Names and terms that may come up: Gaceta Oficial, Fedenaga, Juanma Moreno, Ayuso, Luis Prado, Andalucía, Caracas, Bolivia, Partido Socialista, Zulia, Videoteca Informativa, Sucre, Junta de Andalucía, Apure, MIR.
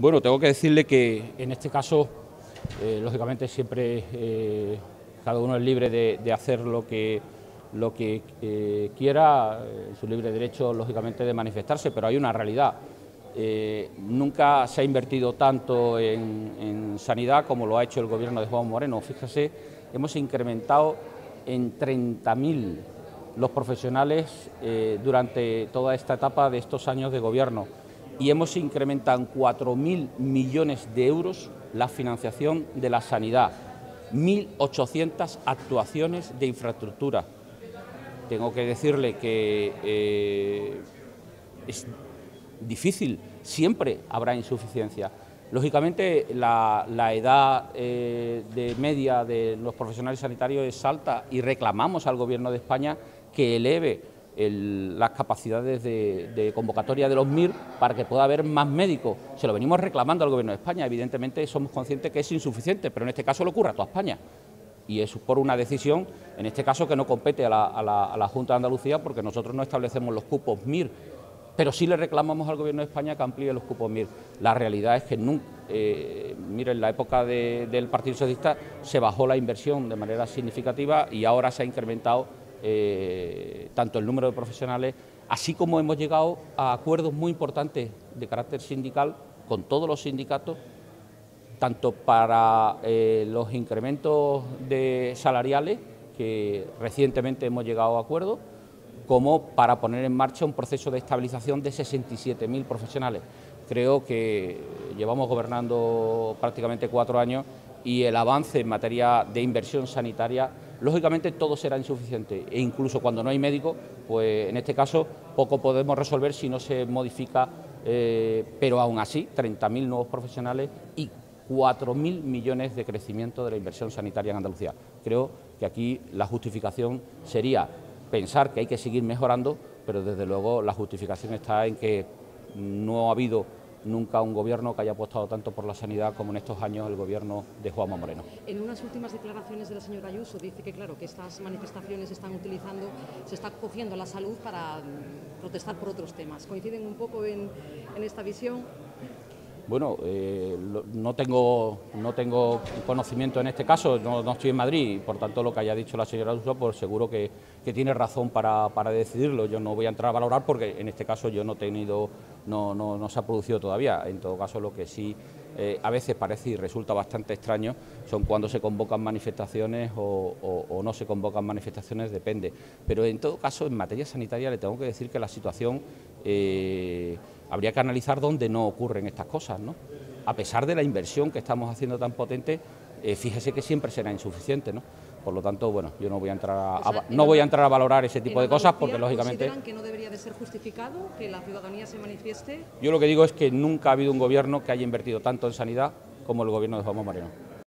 Bueno, tengo que decirle que en este caso, lógicamente siempre cada uno es libre de hacer lo que quiera, su libre derecho lógicamente de manifestarse, pero hay una realidad. Nunca se ha invertido tanto en sanidad como lo ha hecho el gobierno de Juanma Moreno. Fíjese, hemos incrementado en 30.000 los profesionales durante toda esta etapa de estos años de gobierno y hemos incrementado en 4.000 millones de euros la financiación de la sanidad, 1.800 actuaciones de infraestructura. Tengo que decirle que es difícil, siempre habrá insuficiencia. Lógicamente la edad de media de los profesionales sanitarios es alta y reclamamos al Gobierno de España que eleve las capacidades de convocatoria de los MIR para que pueda haber más médicos. Se lo venimos reclamando al Gobierno de España, evidentemente somos conscientes que es insuficiente, pero en este caso lo ocurre a toda España. Y es por una decisión, en este caso, que no compete a la Junta de Andalucía, porque nosotros no establecemos los cupos MIR, pero sí le reclamamos al Gobierno de España que amplíe los cupos MIR. La realidad es que nunca, mire, en la época del Partido Socialista se bajó la inversión de manera significativa y ahora se ha incrementado tanto el número de profesionales, así como hemos llegado a acuerdos muy importantes de carácter sindical con todos los sindicatos, tanto para los incrementos salariales, que recientemente hemos llegado a acuerdos, como para poner en marcha un proceso de estabilización de 67.000 profesionales. Creo que llevamos gobernando prácticamente 4 años y el avance en materia de inversión sanitaria, lógicamente todo será insuficiente e incluso cuando no hay médicos, pues en este caso poco podemos resolver si no se modifica, pero aún así 30.000 nuevos profesionales y 4.000 millones de crecimiento de la inversión sanitaria en Andalucía. Creo que aquí la justificación sería pensar que hay que seguir mejorando, pero desde luego la justificación está en que no ha habido nunca un gobierno que haya apostado tanto por la sanidad como en estos años el gobierno de Juanma Moreno. En unas últimas declaraciones de la señora Ayuso dice que claro, que estas manifestaciones se está cogiendo la salud para protestar por otros temas. ¿Coinciden un poco en esta visión? Bueno, no tengo conocimiento en este caso, no estoy en Madrid y por tanto lo que haya dicho la señora Ayuso, pues seguro que tiene razón para decidirlo. Yo no voy a entrar a valorar porque en este caso yo no he tenido, no se ha producido todavía. En todo caso lo que sí a veces parece y resulta bastante extraño son cuando se convocan manifestaciones o no se convocan manifestaciones, depende. Pero en todo caso en materia sanitaria le tengo que decir que la situación habría que analizar dónde no ocurren estas cosas, ¿no? A pesar de la inversión que estamos haciendo tan potente, fíjese que siempre será insuficiente, ¿no? Por lo tanto, bueno, yo no voy a entrar a valorar ese tipo de cosas porque lógicamente... ¿Consideran que no debería de ser justificado que la ciudadanía se manifieste? Yo lo que digo es que nunca ha habido un gobierno que haya invertido tanto en sanidad como el gobierno de Juanma Moreno.